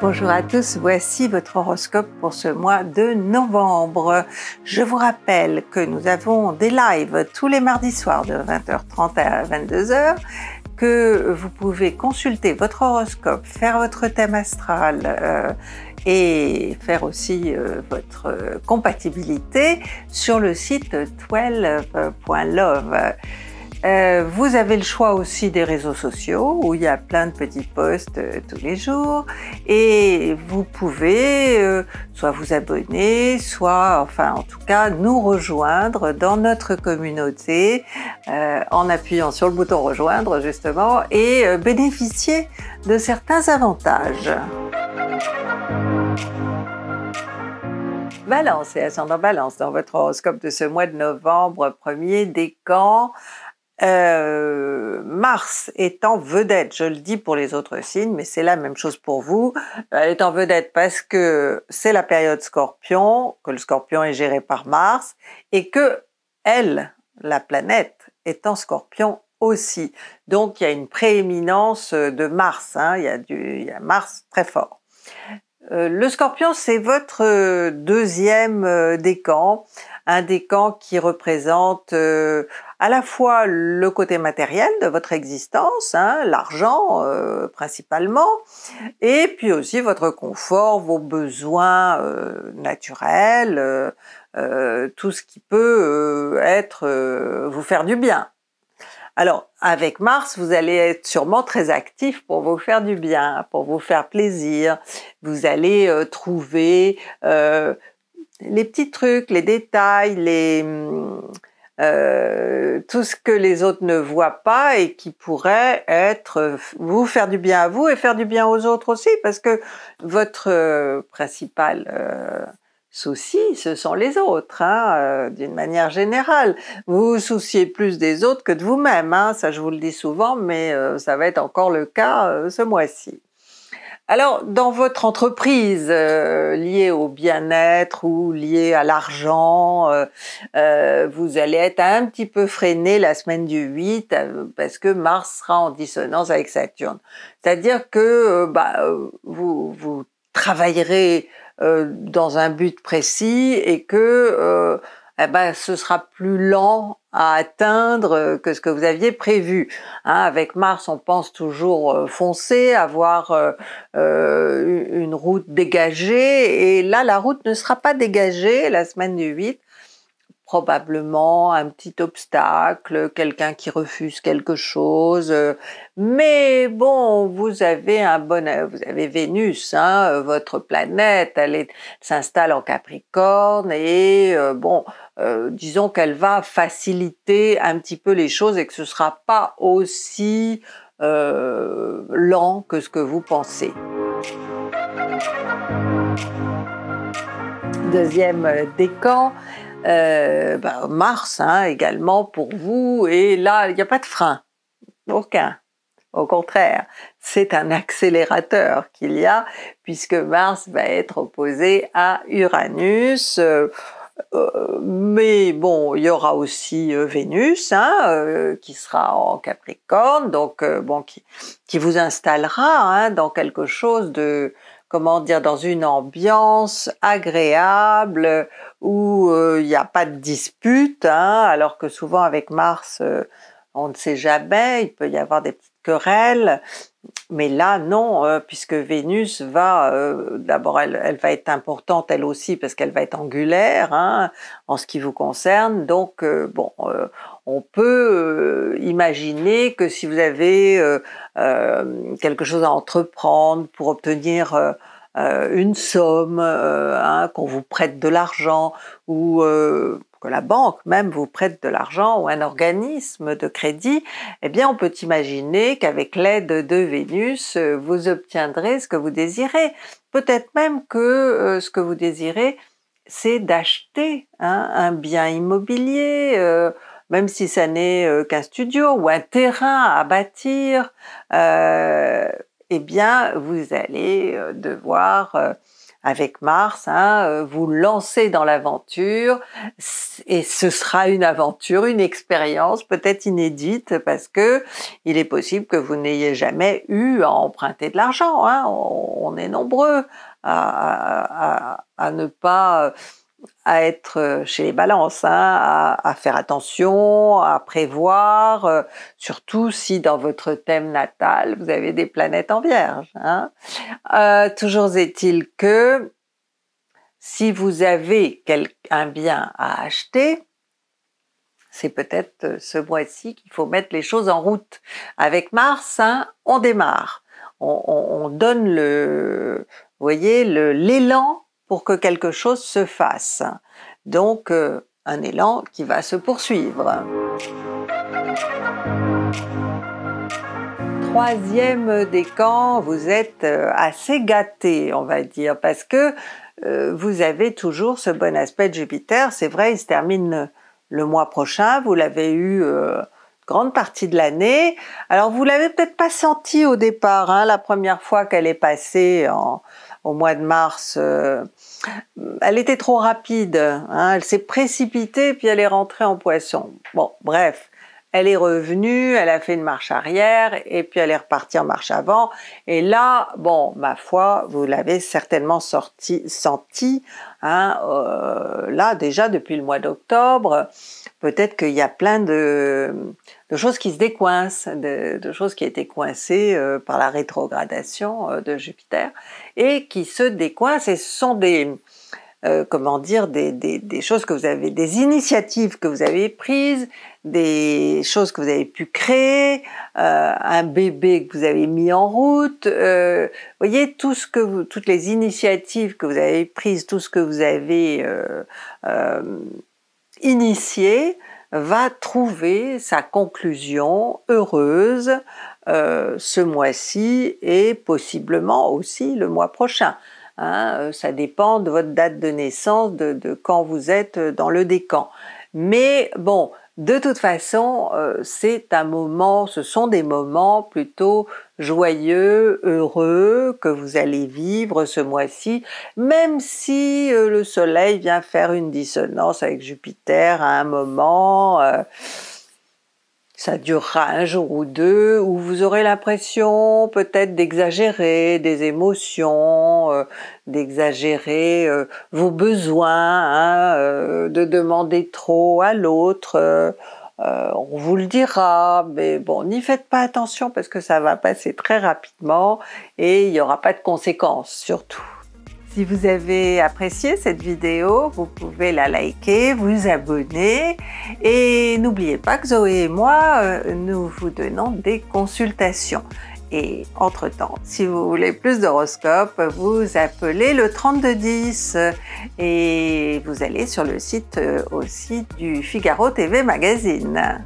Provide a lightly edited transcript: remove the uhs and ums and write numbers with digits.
Bonjour à tous, voici votre horoscope pour ce mois de novembre. Je vous rappelle que nous avons des lives tous les mardis soirs de 20h30 à 22h, que vous pouvez consulter votre horoscope, faire votre thème astral et faire aussi votre compatibilité sur le site twelve.love. Vous avez le choix aussi des réseaux sociaux où il y a plein de petits posts tous les jours, et vous pouvez soit vous abonner, soit enfin en tout cas nous rejoindre dans notre communauté en appuyant sur le bouton rejoindre justement et bénéficier de certains avantages. Balance et ascendant Balance dans votre horoscope de ce mois de novembre, premier décan. Mars est en vedette, je le dis pour les autres signes, mais c'est la même chose pour vous. Elle est en vedette parce que c'est la période Scorpion, que le Scorpion est géré par Mars, et que elle, la planète, est en Scorpion aussi. Donc il y a une prééminence de Mars, hein, il y a Mars très fort. Le Scorpion, c'est votre deuxième décan, un décan qui représente à la fois le côté matériel de votre existence, hein, l'argent principalement, et puis aussi votre confort, vos besoins naturels, tout ce qui peut être vous faire du bien. Alors, avec Mars, vous allez être sûrement très actif pour vous faire du bien, pour vous faire plaisir. Vous allez trouver les petits trucs, les détails, tout ce que les autres ne voient pas et qui pourrait être vous faire du bien à vous et faire du bien aux autres aussi, parce que votre principal souci, ce sont les autres, hein, d'une manière générale. Vous vous souciez plus des autres que de vous-même, hein, ça je vous le dis souvent, mais ça va être encore le cas ce mois-ci. Alors, dans votre entreprise, liée au bien-être ou liée à l'argent, vous allez être un petit peu freiné la semaine du 8 parce que Mars sera en dissonance avec Saturne. C'est-à-dire que vous travaillerez dans un but précis et que ce sera plus lent à atteindre que ce que vous aviez prévu. Hein, avec Mars, on pense toujours foncer, avoir une route dégagée, et là, la route ne sera pas dégagée la semaine du 8. Probablement un petit obstacle, quelqu'un qui refuse quelque chose, mais bon, vous avez Vénus, hein, votre planète, elle s'installe en Capricorne, et disons qu'elle va faciliter un petit peu les choses et que ce ne sera pas aussi lent que ce que vous pensez. Deuxième décan, Mars, hein, également pour vous, et là il n'y a pas de frein, aucun, au contraire, c'est un accélérateur qu'il y a, puisque Mars va être opposé à Uranus, mais bon, il y aura aussi Vénus, hein, qui sera en Capricorne, donc qui vous installera, hein, dans quelque chose de, comment dire, dans une ambiance agréable où il n'y a pas de dispute, hein, alors que souvent avec Mars, on ne sait jamais, il peut y avoir des petites querelles, mais là non, puisque Vénus va, d'abord elle va être importante elle aussi, parce qu'elle va être angulaire, hein, en ce qui vous concerne, donc on peut imaginer que si vous avez quelque chose à entreprendre pour obtenir une somme, hein, qu'on vous prête de l'argent, ou que la banque même vous prête de l'argent, ou un organisme de crédit, eh bien on peut imaginer qu'avec l'aide de Vénus, vous obtiendrez ce que vous désirez. Peut-être même que ce que vous désirez, c'est d'acheter, hein, un bien immobilier, même si ça n'est qu'un studio ou un terrain à bâtir, eh bien vous allez devoir Avec Mars, hein, vous lancez dans l'aventure et ce sera une aventure, une expérience peut-être inédite parce que il est possible que vous n'ayez jamais eu à emprunter de l'argent. Hein. On est nombreux à ne pas... à être chez les balances, hein, à faire attention, à prévoir, surtout si dans votre thème natal, vous avez des planètes en vierge. Hein. Toujours est-il que si vous avez un bien à acheter, c'est peut-être ce mois-ci qu'il faut mettre les choses en route. Avec Mars, hein, on démarre, on donne le, vous voyez, l'élan pour que quelque chose se fasse. Donc, un élan qui va se poursuivre. Troisième décan, vous êtes assez gâté, on va dire, parce que vous avez toujours ce bon aspect de Jupiter. C'est vrai, il se termine le mois prochain, vous l'avez eu... grande partie de l'année. Alors vous l'avez peut-être pas senti au départ, hein, la première fois qu'elle est passée au mois de mars, elle était trop rapide, hein, elle s'est précipitée puis elle est rentrée en Poissons. Bon bref, elle est revenue, elle a fait une marche arrière et puis elle est repartie en marche avant et là, bon, ma foi, vous l'avez certainement senti, hein, là déjà depuis le mois d'octobre, peut-être qu'il y a plein de choses qui se décoincent, de choses qui étaient coincées par la rétrogradation de Jupiter et qui se décoincent et ce sont des... comment dire, des choses que vous avez, des initiatives que vous avez prises, des choses que vous avez pu créer, un bébé que vous avez mis en route, voyez, tout ce que vous, toutes les initiatives que vous avez prises, tout ce que vous avez initié va trouver sa conclusion heureuse ce mois-ci et possiblement aussi le mois prochain. Hein, ça dépend de votre date de naissance, de quand vous êtes dans le décan. Mais bon, de toute façon, c'est un moment, ce sont des moments plutôt joyeux, heureux, que vous allez vivre ce mois-ci, même si le soleil vient faire une dissonance avec Jupiter à un moment... ça durera un jour ou deux où vous aurez l'impression peut-être d'exagérer des émotions, d'exagérer vos besoins, hein, de demander trop à l'autre. On vous le dira, mais bon, n'y faites pas attention parce que ça va passer très rapidement et il n'y aura pas de conséquences surtout. Si vous avez apprécié cette vidéo, vous pouvez la liker, vous abonner et n'oubliez pas que Zoé et moi, nous vous donnons des consultations. Et entre-temps, si vous voulez plus d'horoscopes, vous appelez le 3210 et vous allez sur le site aussi du Figaro TV Magazine.